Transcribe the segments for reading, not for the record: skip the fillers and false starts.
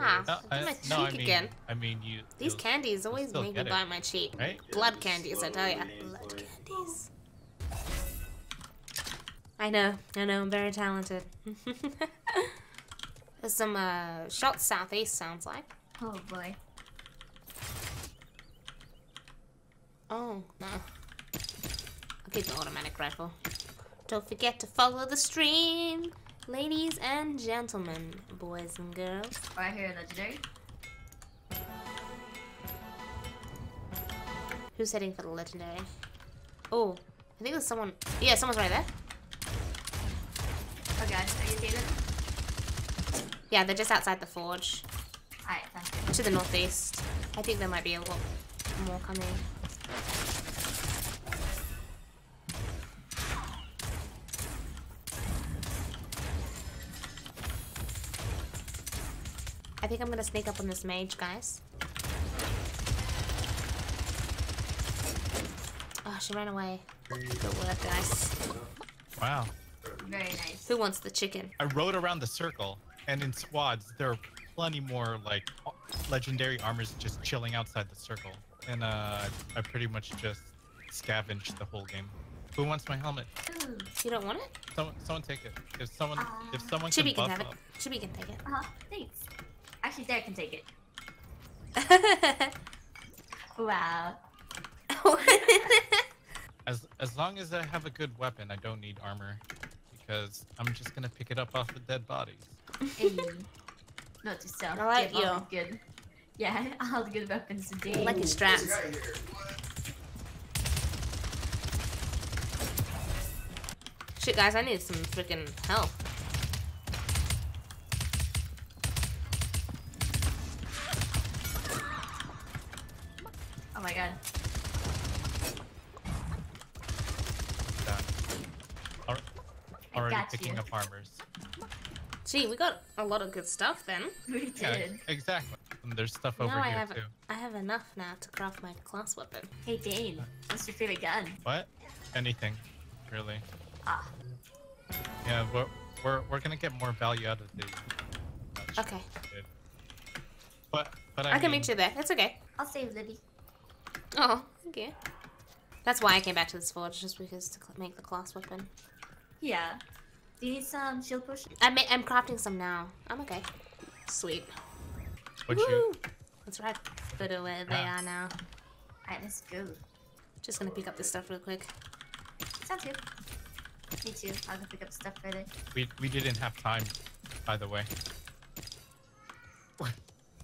Ah, I'm my cheek again. I mean, you. These candies always make me buy my cheek. Right? Blood candies, I tell ya. Blood candies. I know, I'm very talented. There's some shots southeast, sounds like. Oh boy. Oh, no. I'll keep the automatic rifle. Don't forget to follow the stream, ladies and gentlemen, boys and girls. Right here, legendary. Who's heading for the legendary? Oh, I think there's someone. Yeah, someone's right there. Okay, are you seeing them? Yeah, they're just outside the forge. Alright, that's good. To the northeast. I think there might be a lot more coming. I think I'm gonna sneak up on this mage, guys. Oh, she ran away. Good work, guys. Wow. Very nice. Who wants the chicken? I rode around the circle, and in squads, there are plenty more, like, legendary armors just chilling outside the circle. And, I pretty much just scavenged the whole game. Who wants my helmet? Ooh. You don't want it? Someone take it. If someone Chibi can have it. Chibi can take it. Thanks. Actually, Derek can take it. Wow. As long as I have a good weapon, I don't need armor. Because I'm just gonna pick it up off the dead bodies. Not to sell. I like you. All good. Yeah, all the good weapons today. Like his straps. Shit, guys, I need some freaking help. Oh my god. Already picking up armors. Gee, we got a lot of good stuff then. We did. Yeah, exactly. And there's stuff over here too. I have enough now to craft my class weapon. Hey Dane, what's your favorite gun? What? Anything, really. Ah. Yeah, we're gonna get more value out of these. Okay. But I can meet you there. That's okay. I'll save Libby. Oh, okay. That's why I came back to this forge, just because to make the class weapon. Yeah. Do you need some shield push? I'm crafting some now. I'm okay. Sweet. What'd you? That's right. Go to where they are now. Alright, let's go. Just gonna pick up this stuff real quick. Sounds good. Me too. I'll go pick up stuff later. We didn't have time, by the way.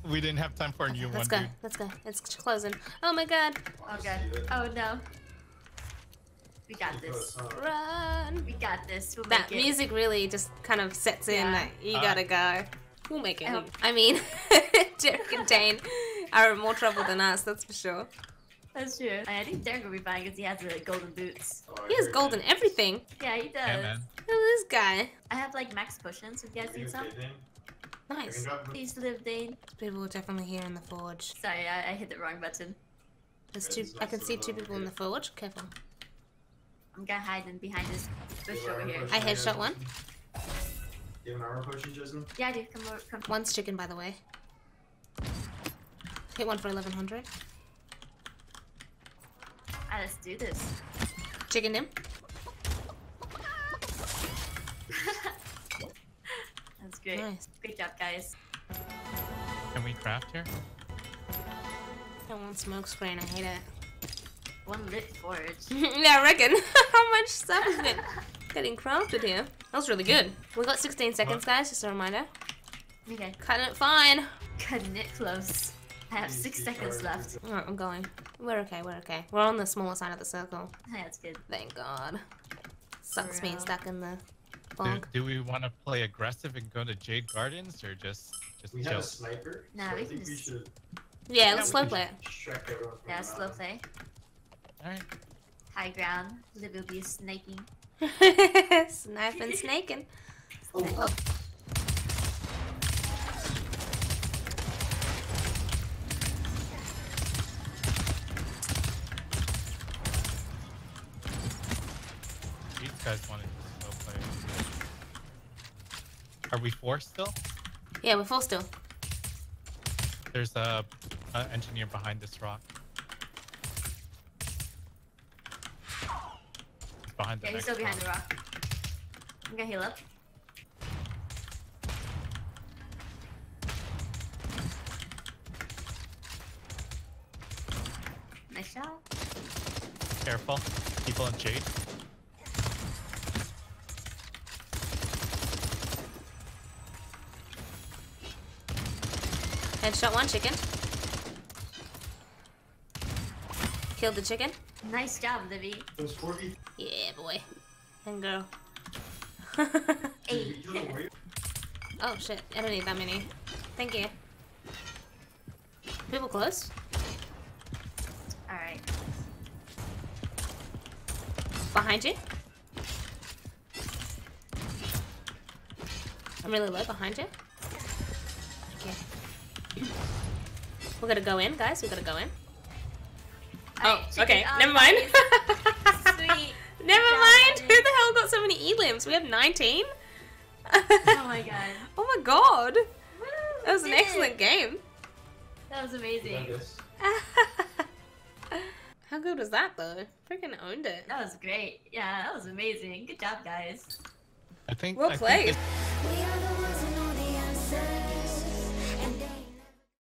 We didn't have time for a new one. Let's go. It's closing. Oh my god. Oh god. Oh no. We got this. Run! We got this. We'll that music really just kind of sets in that you gotta go. We'll make it. I mean, Derek and Dane are in more trouble than us, that's for sure. That's true. I think Derek will be fine because he has the golden boots. He has golden everything. Yeah, he does. Yeah, man. Look at this guy. I have like max potions. If you guys need some. Nice. Please live, Dane. People are definitely here in the forge. Sorry, I hit the wrong button. There's two. I can see two people in the forge. Careful. I'm gonna hide them behind this bush over here. I headshot one. Do you have an armor potion, Jason? Yeah, I do. Come over. Come. One's chicken, by the way. Hit one for 1100. Alright, let's do this. Chicken him. That's great. Nice. Great job, guys. Can we craft here? I don't want smoke screen. I hate it. One lit forge. Yeah, I reckon. How much stuff is getting crafted here? That was really good. We got 16 seconds, guys, just a reminder. Okay. Cutting it fine. Cutting it close. I have 6 seconds left. Alright, I'm going. We're okay, we're okay. We're on the smaller side of the circle. Yeah, that's good. Thank god. Sucks being stuck in the bonk. Do we want to play aggressive and go to Jade Gardens or just we have a sniper? No, so we can just... Yeah, let's slow play it. Yeah, slow play. Alright. High ground. Libby will be snaking. Sniping, snaking. Oh. These guys wanted to slow play. Are we four still? Yeah, we're four still. There's a engineer behind this rock. Behind the yeah, he's still behind the rock. I'm gonna heal up. Nice shot. Careful. People in Jade. Headshot one chicken. Killed the chicken. Nice job, Libby. Yeah, boy. And go. Eight. Oh shit! I don't need that many. Thank you. People close. All right. Behind you. I'm really low behind you. Okay. We're gonna go in, guys. We're gonna go in. All right, okay. Never mind. Sweet. Never mind. Who the hell got so many elims? We have 19. Oh my god. Oh my god. That was an excellent game. That was amazing. How good was that though? Freaking owned it. That was great. Yeah, that was amazing. Good job, guys. I think. Well played. We are the ones who know the answer.